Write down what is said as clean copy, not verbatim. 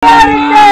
Hãy subscribe cho kênh Ghiền Mì Gõ để không bỏ lỡ những video hấp dẫn.